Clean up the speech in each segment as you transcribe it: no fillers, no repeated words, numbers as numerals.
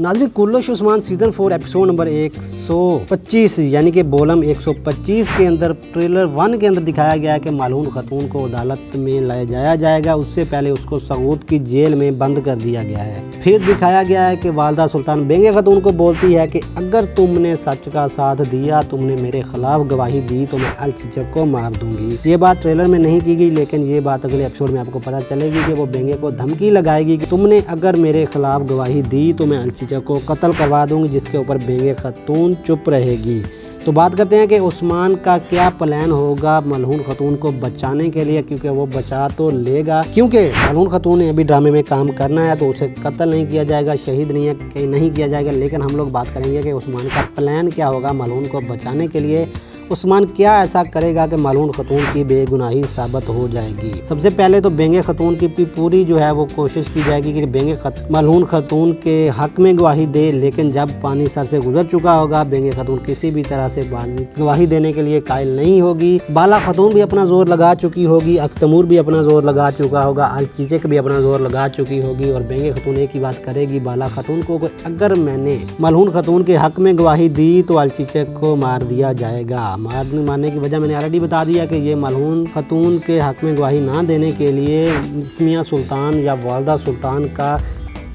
नाज़रीन Kurulus Osman season 4 episode number 125 यानी कि वॉल्यूम 125 के अंदर ट्रेलर 1 के अंदर दिखाया गया कि मालहुन खतून को अदालत में लाया जाएगा। उससे पहले उसको सगोत की जेल में बंद कर दिया गया है। फिर दिखाया गया है कि वालदा सुल्तान बेंगी खतून को बोलती है कि अगर तुमने सच का साथ दिया, तुमने मेरे खिलाफ गवाही दी तो मैं अलचक को मार दूंगी। ये बात ट्रेलर में नहीं की गई, लेकिन ये बात अगले एपिसोड में आपको पता चलेगी कि वो बेंगी को धमकी लगाएगी कि तुमने अगर मेरे खिलाफ गवाही दी तो मैं अलचीचक को कत्ल करवा दूंगी, जिसके ऊपर बेंगी खतून चुप रहेगी। तो बात करते हैं कि उस्मान का क्या प्लान होगा मालहुन खतून को बचाने के लिए, क्योंकि वो बचा तो लेगा, क्योंकि मालहुन खतून ने अभी ड्रामे में काम करना है तो उसे कत्ल नहीं किया जाएगा, शहीद नहीं किया जाएगा। लेकिन हम लोग बात करेंगे कि उस्मान का प्लान क्या होगा मालहुन को बचाने के लिए, उस्मान क्या ऐसा करेगा कि मालहुन खतून की बेगुनाही साबित हो जाएगी। सबसे पहले तो बेंगी खतून की पूरी जो है वो कोशिश की जाएगी कि मालहुन खतून के हक में गवाही दे, लेकिन जब पानी सर से गुजर चुका होगा बेंगी खतून किसी भी तरह से गवाही देने के लिए कायल नहीं होगी। बाला खतून भी अपना जोर लगा चुकी होगी, अख्तमूर भी अपना जोर लगा चुका होगा, अलचीचक भी अपना जोर लगा चुकी होगी, और बेंगी खतून एक ही बात करेगी बाला खतून को कि अगर मैंने मालहुन खतून के हक में गवाही दी तो अलचीचक को मार दिया जाएगा। मारने की वजह मैंने ऑलरेडी बता दिया कि ये मालहुन खतून के हक में गवाही ना देने के लिए निस्मिया सुल्तान या वालदा सुल्तान का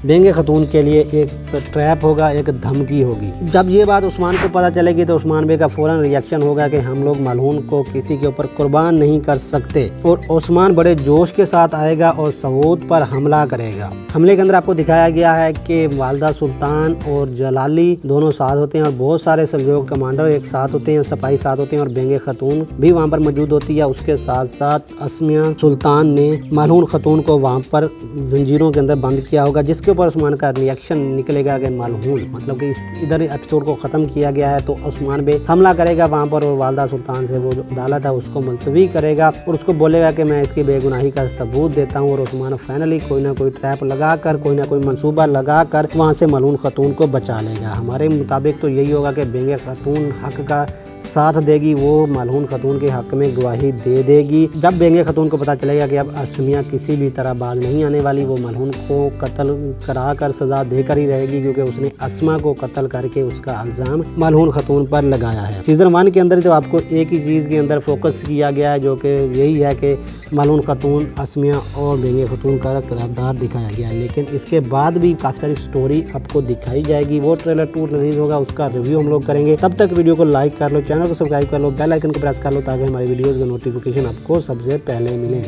बेंगी खतून के लिए एक ट्रैप होगा, एक धमकी होगी। जब ये बात उस्मान को पता चलेगी तो उस्मान बे का फ़ौरन रिएक्शन होगा कि हम लोग मालहुन को किसी के ऊपर कुर्बान नहीं कर सकते, और उस्मान बड़े जोश के साथ आएगा और सगोत पर हमला करेगा। हमले के अंदर आपको दिखाया गया है कि वालदा सुल्तान और जलाली दोनों साथ होते हैं और बहुत सारे सहयोग कमांडर एक साथ होते हैं, सपाही साथ होते हैं, और बेंगी खतून भी वहाँ पर मौजूद होती है। उसके साथ साथ असमिया सुल्तान ने मालहुन खतून को वहाँ पर जंजीरों के अंदर बंद किया होगा, जिसके पर उस्मान का रिएक्शन निकलेगा कि मालहुन मतलब कि इधर एपिसोड को ख़त्म किया गया है। तो उस्मान पे हमला करेगा वहाँ पर और वालदा सुल्तान से वो जो अदालत है उसको मुलतवी करेगा और उसको बोलेगा कि मैं इसकी बेगुनाही का सबूत देता हूँ। और उस्मान फाइनली कोई ना कोई ट्रैप लगा कर, कोई ना कोई मनसूबा लगा कर वहाँ से मालहुन खतून को बचा लेगा। हमारे मुताबिक तो यही होगा कि बेंगी खतून हक का साथ देगी, वो मालहुन खतून के हक में गवाही दे देगी। जब बेंगी खतून को पता चलेगा कि अब असमिया किसी भी तरह बाज नहीं आने वाली, वो मालहुन को कत्ल करा कर सजा देकर ही रहेगी, क्योंकि उसने असमा को कत्ल करके उसका इल्ज़ाम मालहुन खतून पर लगाया है। सीज़न 1 के अंदर तो आपको एक ही चीज़ के अंदर फोकस किया गया है, जो कि यही है कि मालहुन खतून, असमिया और बेंगी खतून का किरदार दिखाया गया। लेकिन इसके बाद भी काफ़ी सारी स्टोरी आपको दिखाई जाएगी। वो ट्रेलर 2 रिलीज़ होगा, उसका रिव्यू हम लोग करेंगे। तब तक वीडियो को लाइक कर लो, चैनल को सब्सक्राइब कर लो, बेल आइकन को प्रेस कर लो ताकि हमारी वीडियोस का नोटिफिकेशन आपको सबसे पहले मिले।